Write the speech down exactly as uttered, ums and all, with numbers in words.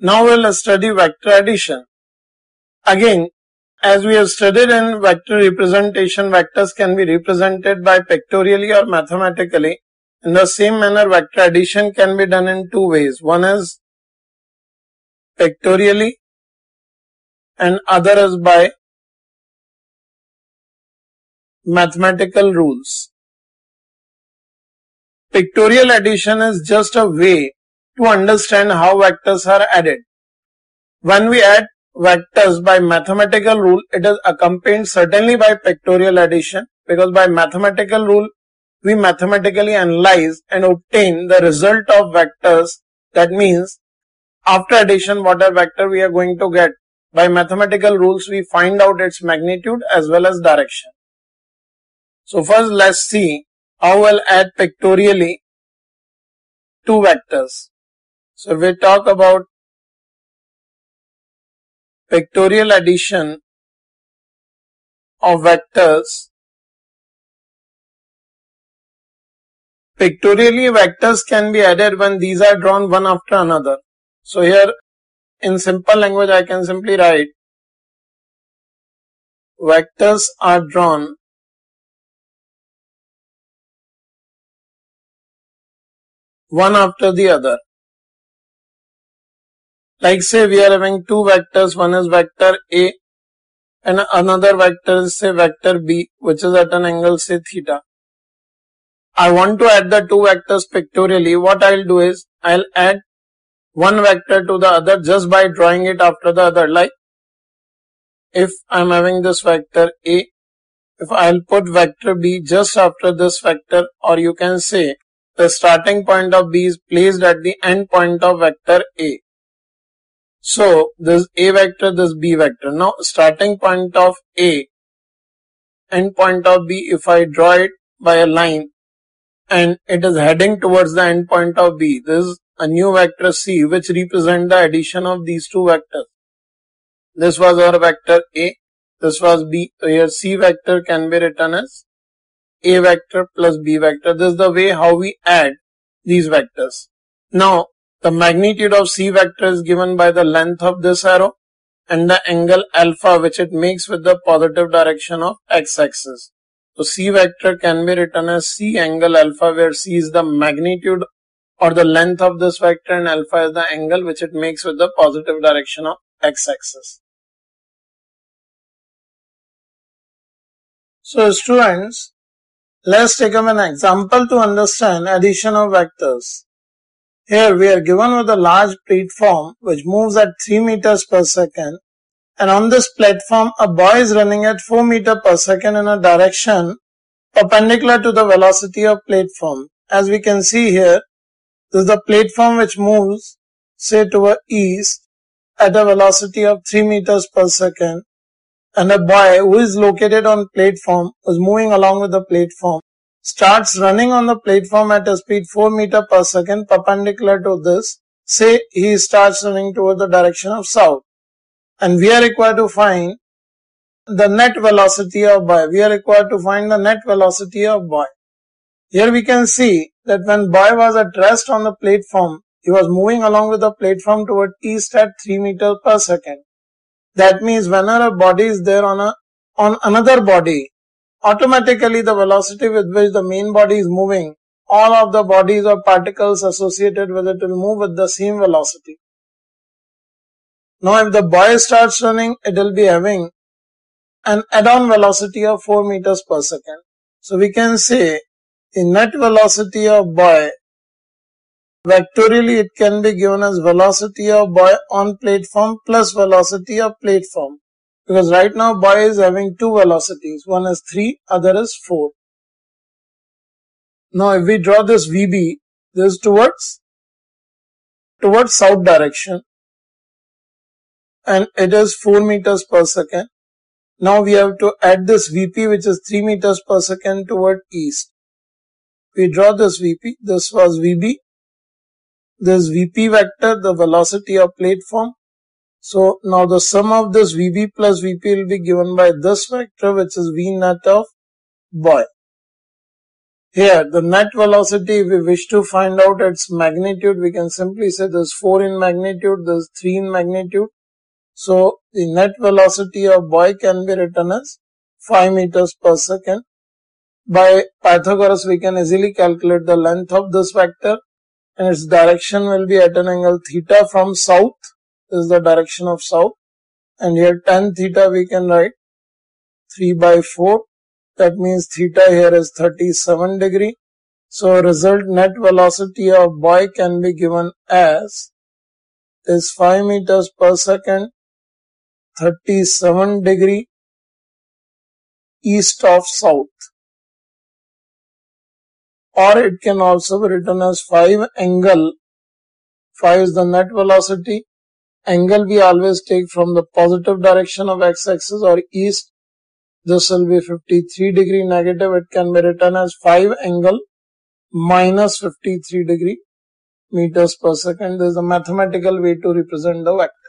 Now we'll study vector addition. Again, as we have studied in vector representation, vectors can be represented by pictorially or mathematically. In the same manner, vector addition can be done in two ways. One is pictorially and other is by mathematical rules. Pictorial addition is just a way to understand how vectors are added. When we add vectors by mathematical rule, it is accompanied certainly by pictorial addition, because by mathematical rule, we mathematically analyze and obtain the result of vectors. That means, after addition, whatever vector we are going to get, by mathematical rules, we find out its magnitude as well as direction. So first, let's see how we'll add pictorially two vectors. So we talk about pictorial addition of vectors. Pictorially, vectors can be added when these are drawn one after another. So here, in simple language, I can simply write vectors are drawn one after the other. Like say we are having two vectors, one is vector A and another vector is say vector B, which is at an angle say theta. I want to add the two vectors pictorially. What I'll do is I'll add one vector to the other just by drawing it after the other. Like if I'm having this vector A, if I'll put vector B just after this vector, or you can say the starting point of B is placed at the end point of vector A. So this A vector, this B vector. Now starting point of A, end point of B, if I draw it by a line and it is heading towards the end point of B, this is a new vector C which represents the addition of these two vectors. This was our vector A, this was B. So here C vector can be written as A vector plus B vector. This is the way how we add these vectors. Now, the magnitude of C vector is given by the length of this arrow and the angle alpha which it makes with the positive direction of x-axis. So, C vector can be written as C angle alpha, where C is the magnitude or the length of this vector and alpha is the angle which it makes with the positive direction of x-axis. So, students, let's take up an example to understand addition of vectors. Here we are given with a large platform which moves at three meters per second, and on this platform a boy is running at four meters per second in a direction perpendicular to the velocity of platform. As we can see here, this is the platform which moves say toward east at a velocity of three meters per second. And a boy who is located on platform, is moving along with the platform, starts running on the platform at a speed four meters per second perpendicular to this. Say he starts running toward the direction of south. And we are required to find the net velocity of boy. We are required to find the net velocity of boy. Here we can see that when boy was at rest on the platform, he was moving along with the platform toward east at three meters per second. That means whenever a body is there on a on another body, automatically the velocity with which the main body is moving, all of the bodies or particles associated with it will move with the same velocity. Now if the boy starts running, it will be having an add-on velocity of four meters per second. So we can say the net velocity of boy, vectorially it can be given as velocity of boy on platform plus velocity of platform, because right now boy is having two velocities, one is three, other is four. Now if we draw this V B, this is towards, towards south direction and it is four meters per second. Now we have to add this V P which is three meters per second toward east. We draw this V P, this was V B. This V P vector, the velocity of platform. So now the sum of this V B plus V P will be given by this vector, which is V net of boy. Here, the net velocity, if we wish to find out its magnitude, we can simply say there's four in magnitude, there's three in magnitude. So, the net velocity of boy can be written as five meters per second. By Pythagoras, we can easily calculate the length of this vector, and its direction will be at an angle theta from south. This is the direction of south. And here tan theta we can write three by four. That means theta here is thirty-seven degree. So result net velocity of boy can be given as is five meters per second, thirty-seven degree east of south. Or it can also be written as five angle, five is the net velocity. Angle we always take from the positive direction of x-axis or east. This will be fifty-three degree negative. It can be written as five angle minus fifty-three degree meters per second. This is the mathematical way to represent the vector.